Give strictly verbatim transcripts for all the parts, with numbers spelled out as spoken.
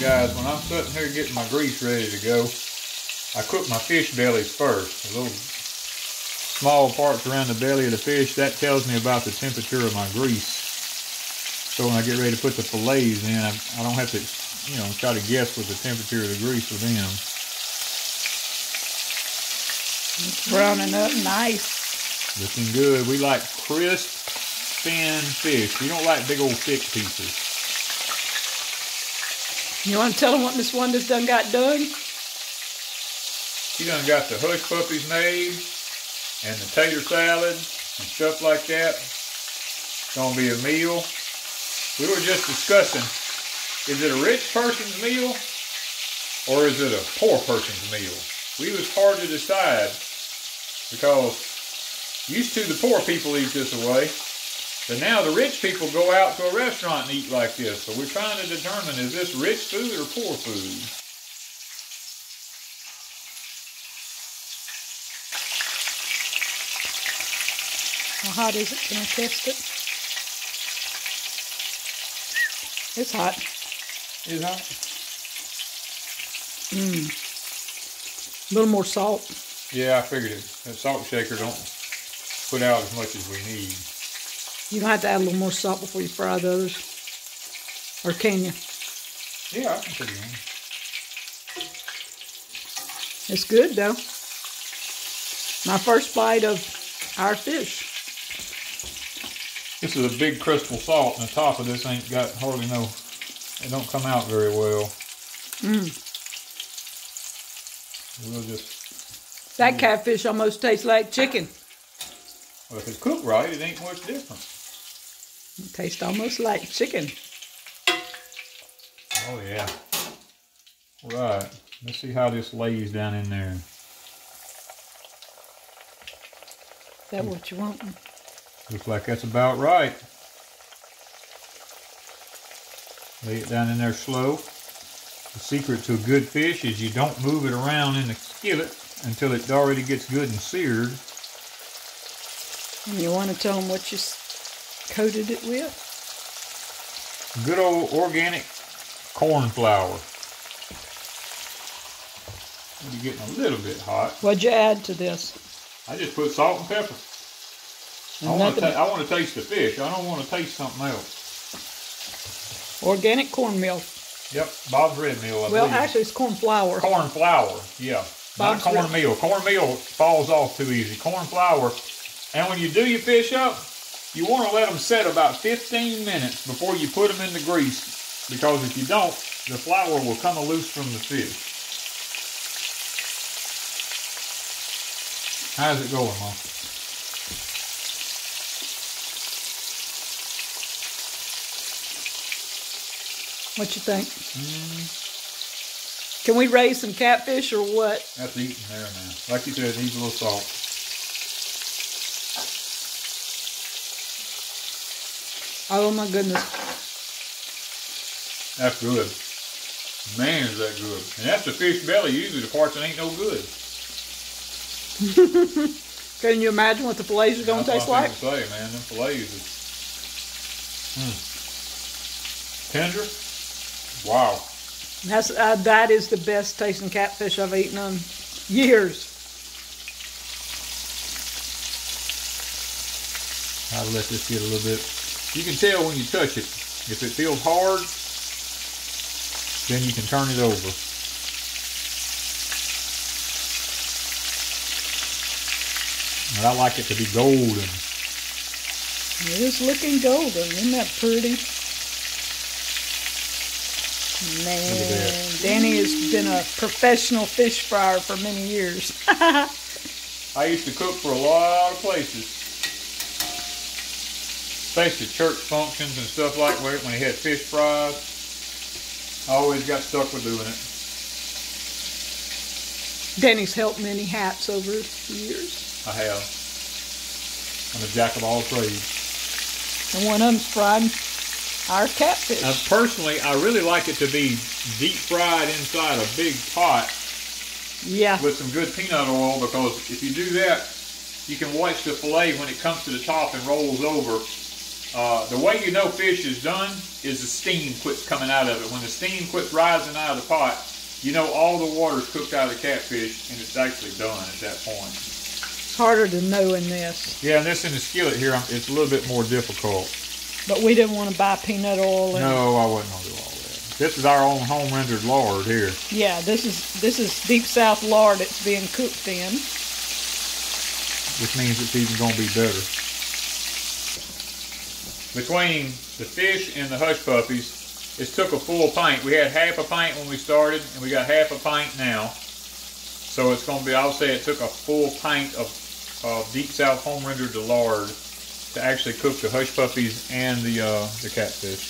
Guys, when I'm sitting here getting my grease ready to go, I cook my fish bellies first. The little small parts around the belly of the fish, that tells me about the temperature of my grease. So when I get ready to put the fillets in, I, I don't have to, you know, try to guess what the temperature of the grease with them. It's browning up nice. Looking good. We like crisp, thin fish. We don't like big old thick pieces. You want to tell them what Miss Wanda's done got done? She done got the hush puppies made, and the tater salad, and stuff like that. It's going to be a meal. We were just discussing, is it a rich person's meal, or is it a poor person's meal? We was hard to decide, because used to the poor people eat this away. But now the rich people go out to a restaurant and eat like this. So we're trying to determine, is this rich food or poor food? How hot is it? Can I test it? It's hot. It's hot. Mmm. A little more salt. Yeah, I figured it. That salt shaker don't put out as much as we need. You don't have to add a little more salt before you fry those. Or can you? Yeah, I can put it in. It's good though. My first bite of our fish. This is a big crystal salt, and the top of this ain't got hardly no, it don't come out very well. Mm. We'll just... That catfish almost tastes like chicken. Well, if it's cooked right, it ain't much different. It tastes almost like chicken. Oh, yeah. Right. Let's see how this lays down in there. Is that what you want? Looks like that's about right. Lay it down in there slow. The secret to a good fish is you don't move it around in the skillet until it already gets good and seared. And you want to tell them what you coated it with? Good old organic corn flour. It's getting a little bit hot. What'd you add to this? I just put salt and pepper. And I, want to I want to taste the fish. I don't want to taste something else. Organic cornmeal. Yep, Bob's Red Mill. I well, believe. Actually, it's corn flour. Corn flour, yeah. Bob's Not cornmeal. Cornmeal falls off too easy. Corn flour. And when you do your fish up, you want to let them set about fifteen minutes before you put them in the grease, because if you don't, the flour will come loose from the fish. How's it going, Mom? What you think? Mm. Can we raise some catfish or what? That's eating there now. Like you said, it needs a little salt. Oh my goodness. That's good. Man, is that good. And that's the fish belly. Usually the parts that ain't no good. Can you imagine what the fillets are going to taste like? That's what I was going to say, man. Them fillets is... Mm. Tender. Wow. That's, uh, that is the best tasting catfish I've eaten in years. I'll let this get a little bit... You can tell when you touch it. If it feels hard, then you can turn it over. But I like it to be golden. It is looking golden. Isn't that pretty? Man, Danny has been a professional fish fryer for many years. I used to cook for a lot of places. Especially church functions and stuff like that when they had fish fries. I always got stuck with doing it. Danny's helped many hats over the years. I have. I'm a jack of all trades. And one of them's fried our catfish. Now, personally, I really like it to be deep fried inside a big pot. Yeah. With some good peanut oil, because if you do that, you can watch the fillet when it comes to the top and rolls over. Uh, the way you know fish is done is the steam quits coming out of it. When the steam quits rising out of the pot, you know all the water's cooked out of the catfish, and it's actually done at that point. It's harder to know in this. Yeah, and this in the skillet here, it's a little bit more difficult. But we didn't want to buy peanut oil. And no, I wasn't going to do all that. This is our own home rendered lard here. Yeah, this is this is Deep South lard that's being cooked in. Which means it's even going to be better. Between the fish and the hush puppies, it took a full pint. We had half a pint when we started, and we got half a pint now. So it's going to be, I'll say it took a full pint of Uh, Deep South home rendered lard to actually cook the hush puppies and the uh, the catfish.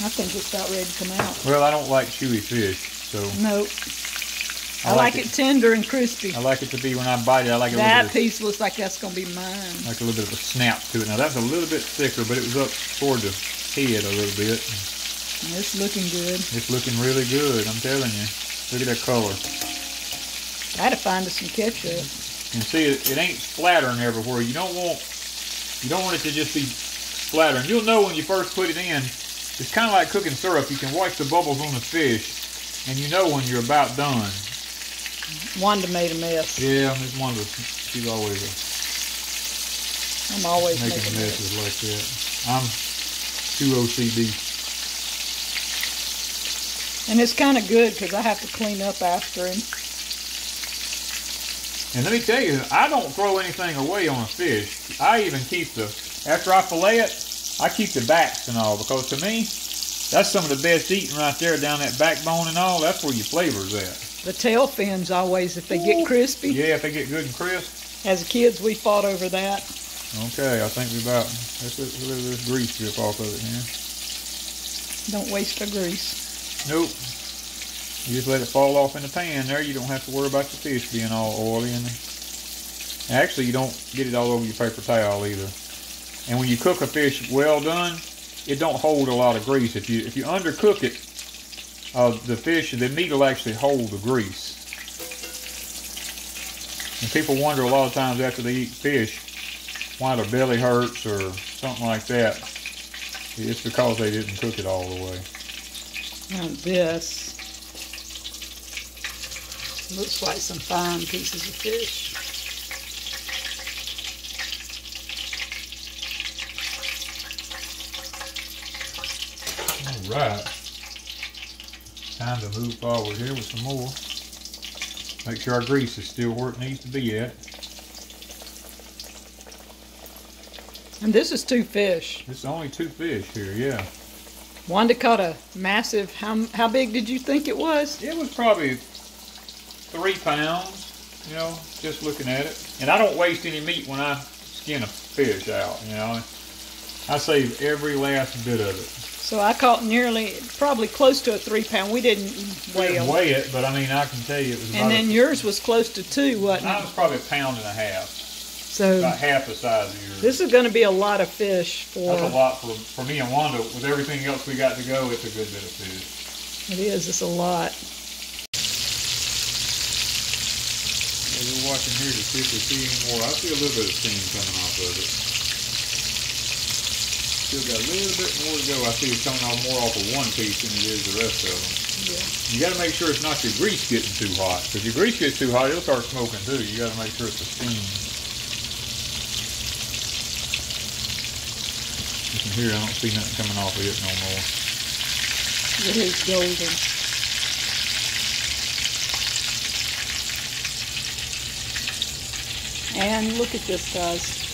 I think it's about ready to come out. Well, I don't like chewy fish, so nope. I, I like, like it, it tender and crispy. I like it to be when I bite it. I like it. That a little piece of, looks like that's gonna be mine. Like a little bit of a snap to it. Now that's a little bit thicker, but it was up toward the head a little bit. It's looking good. It's looking really good, I'm telling you. Look at that color. I had to find us some ketchup. And see, it, it ain't splattering everywhere. You don't want you don't want it to just be splattering. You'll know when you first put it in. It's kind of like cooking syrup. You can watch the bubbles on the fish, and you know when you're about done. Wanda made a mess. Yeah, Miss Wanda. She's always a... I'm always making, making messes mess. like that. I'm too O C D. And it's kind of good because I have to clean up after him. And let me tell you, I don't throw anything away on a fish. I even keep the, after I fillet it, I keep the backs and all, because to me, that's some of the best eating right there, down that backbone and all. That's where your flavor's at. The tail fins always, if they Ooh. get crispy. Yeah, if they get good and crisp. As kids, we fought over that. Okay, I think we about, let's let a little this grease drip off of it here. Don't waste the grease. Nope. You just let it fall off in the pan there. You don't have to worry about the fish being all oily in there. Actually, you don't get it all over your paper towel either. And when you cook a fish well done, it don't hold a lot of grease. If you if you undercook it, uh, the fish, the meat will actually hold the grease. And people wonder a lot of times after they eat fish why their belly hurts or something like that. It's because they didn't cook it all the way. Now this looks like some fine pieces of fish. All right, time to move forward here with some more. Make sure our grease is still where it needs to be at. And this is two fish. It's only two fish here, yeah. Wanda caught a massive, how, how big did you think it was? It was probably three pounds, you know, just looking at it. And I don't waste any meat when I skin a fish out, you know. I save every last bit of it. So I caught nearly, probably close to a three pound. We didn't weigh it. We didn't weigh it, but I mean, I can tell you it was about... And then a, yours was close to two, wasn't it? Mine was probably a pound and a half. So about half the size of yours. This is going to be a lot of fish for... That's a lot for, for me and Wanda. With everything else we got to go, it's a good bit of fish. It is. It's a lot. Well, we're watching here to see if we see any more. I see a little bit of steam coming off of it. Still got a little bit more to go. I see it's coming off more off of one piece than it is the rest of them. Yeah. You got to make sure it's not your grease getting too hot. If your grease gets too hot, it'll start smoking too. You got to make sure it's the steam. Here, I don't see nothing coming off of it no more. It is golden. And look at this, guys.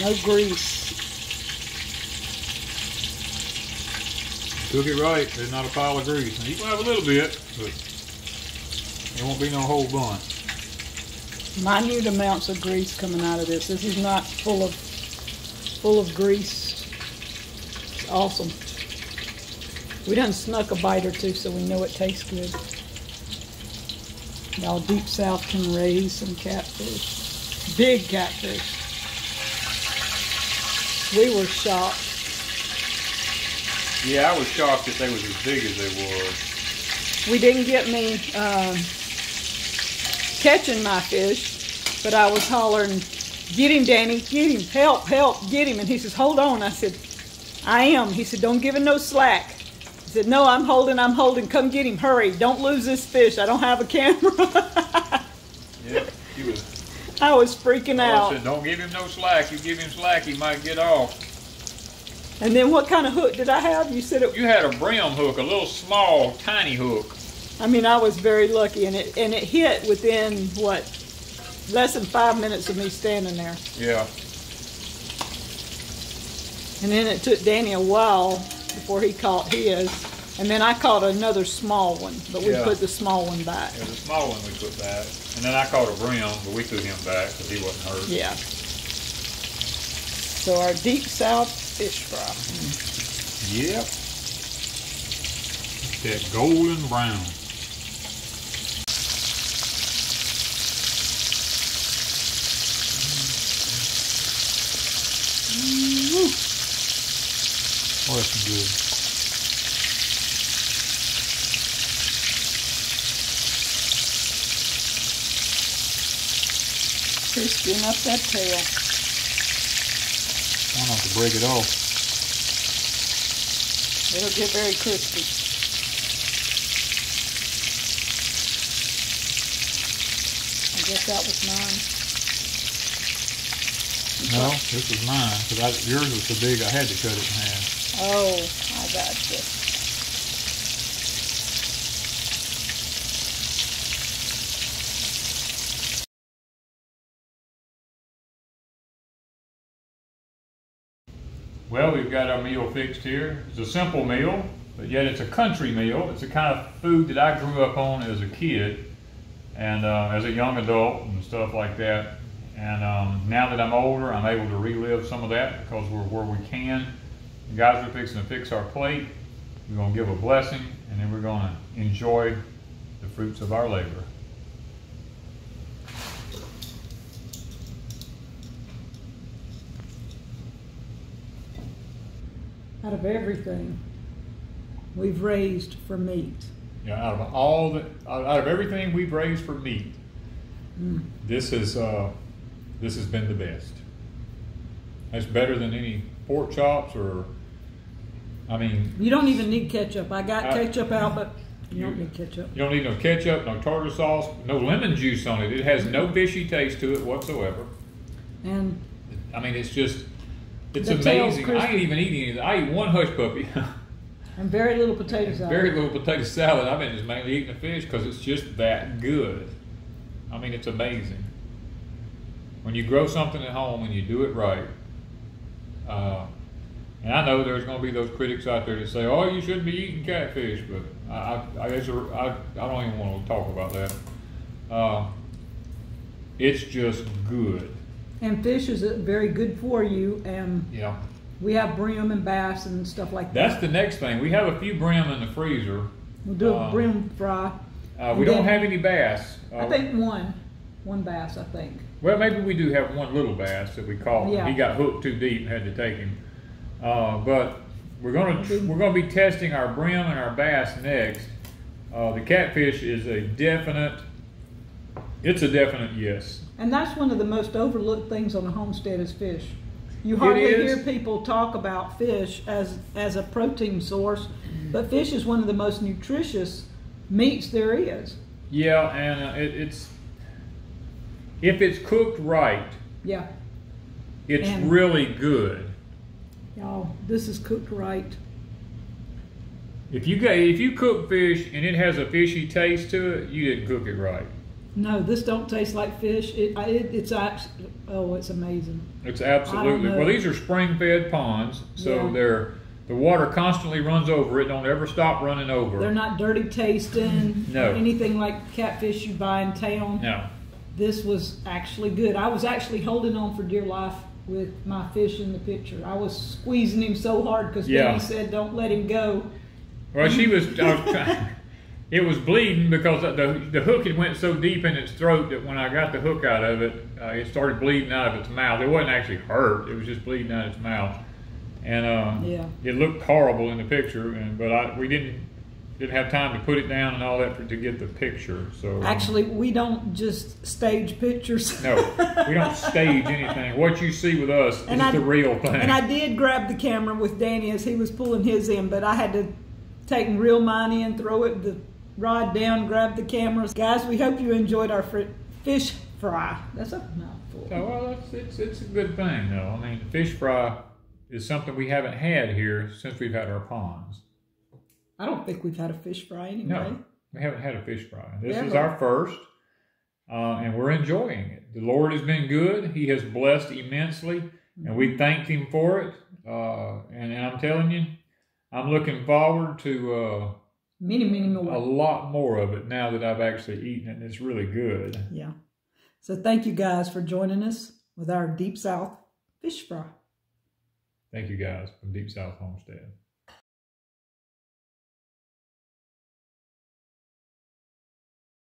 No grease. Cook it right. There's not a pile of grease. Now you can have a little bit, but there won't be no whole bun. Minute amounts of grease coming out of this. This is not full of full of grease. It's awesome. We done snuck a bite or two, so we know it tastes good. Y'all, Deep South can raise some catfish. Big catfish. We were shocked. Yeah, I was shocked that they was as big as they were. We didn't get me um, catching my fish, but I was hollering, "Get him, Danny, get him, help, help, get him." And he says, "Hold on." I said, "I am." He said, "Don't give him no slack." He said, "No, I'm holding, I'm holding. Come get him, hurry. Don't lose this fish. I don't have a camera." Yeah, he was. I was freaking out. I said, "Don't give him no slack. You give him slack, he might get off." And then what kind of hook did I have? You said it. You had a brim hook, a little small, tiny hook. I mean, I was very lucky, and it and it hit within what, less than five minutes of me standing there. Yeah. And then it took Danny a while before he caught his, and then I caught another small one, but we yeah. put the small one back. Yeah, the small one we put back. And then I caught a brim, but we threw him back because he wasn't hurt. Yeah. So our Deep South fish fry. Yep. That golden brown. Mm-hmm. Oh, that's good. Crispy enough that tail. I don't have to break it off. It'll get very crispy. I guess that was mine. No, this is mine because yours was so big I had to cut it in half. Oh, I gotcha. Well, we've got our meal fixed here. It's a simple meal, but yet it's a country meal. It's the kind of food that I grew up on as a kid and uh, as a young adult and stuff like that. And um, now that I'm older, I'm able to relive some of that because we're where we can. You guys, we're fixing to fix our plate. We're gonna give a blessing and then we're gonna enjoy the fruits of our labor. Out of everything we've raised for meat. Yeah, out of all the, out of everything we've raised for meat, mm. this is uh, this has been the best. That's better than any pork chops or, I mean. You don't even need ketchup. I got I, ketchup out, but you, you don't need ketchup. You don't need no ketchup, no tartar sauce, no lemon juice on it. It has no fishy taste to it whatsoever. And I mean, it's just. It's amazing. I ain't even eating anything. I eat one hush puppy. And very little potato salad. Very little potato salad. I've been just mainly eating the fish because it's just that good. I mean, it's amazing. When you grow something at home and you do it right, uh, and I know there's going to be those critics out there that say, "Oh, you shouldn't be eating catfish," but I, I, I, I, I don't even want to talk about that. Uh, it's just good. And fish is very good for you, and yeah. we have bream and bass and stuff like That's that. That's the next thing. We have a few bream in the freezer. We'll do a um, bream fry. Uh, we don't have any bass. Uh, I think one. One bass, I think. Well, maybe we do have one little bass that we caught. Yeah. He got hooked too deep and had to take him. Uh, but we're gonna we're gonna be testing our bream and our bass next. Uh, the catfish is a definite. It's a definite yes. And that's one of the most overlooked things on the homestead is fish. You hardly hear people talk about fish as, as a protein source, but fish is one of the most nutritious meats there is. Yeah, and uh, it, it's, if it's cooked right, yeah, it's and really good. Y'all, this is cooked right. If you, if you cook fish and it has a fishy taste to it, you didn't cook it right. No, this don't taste like fish. It, it, it's actually, oh, it's amazing. It's absolutely, well, these are spring-fed ponds, so yeah. they're, the water constantly runs over it, don't ever stop running over. They're not dirty tasting, no. anything like catfish you buy in town. No. This was actually good. I was actually holding on for dear life with my fish in the picture. I was squeezing him so hard because yeah. Danny said, don't let him go. Well, she was, I was trying. It was bleeding because the, the hook had went so deep in its throat that when I got the hook out of it, uh, it started bleeding out of its mouth. It wasn't actually hurt, it was just bleeding out of its mouth. And uh, yeah. it looked horrible in the picture, and but I, we didn't didn't have time to put it down and all that for, to get the picture. So actually, we don't just stage pictures. No, we don't stage anything. What you see with us and is I, the real thing. And I did grab the camera with Danny as he was pulling his in, but I had to take and reel mine in, throw it, the rod down, grab the cameras. Guys, we hope you enjoyed our fr fish fry. That's a mouthful. Oh, well, it's, it's, it's a good thing, though. I mean, fish fry is something we haven't had here since we've had our ponds. I don't think we've had a fish fry anyway. No, we haven't had a fish fry. This Never. is our first, uh, and we're enjoying it. The Lord has been good. He has blessed immensely, and we thanked Him for it. Uh, and, and I'm telling you, I'm looking forward to... Uh, Many, many more. A lot more of it now that I've actually eaten it, and it's really good. Yeah. So thank you guys for joining us with our Deep South Fish Fry. Thank you guys from Deep South Homestead.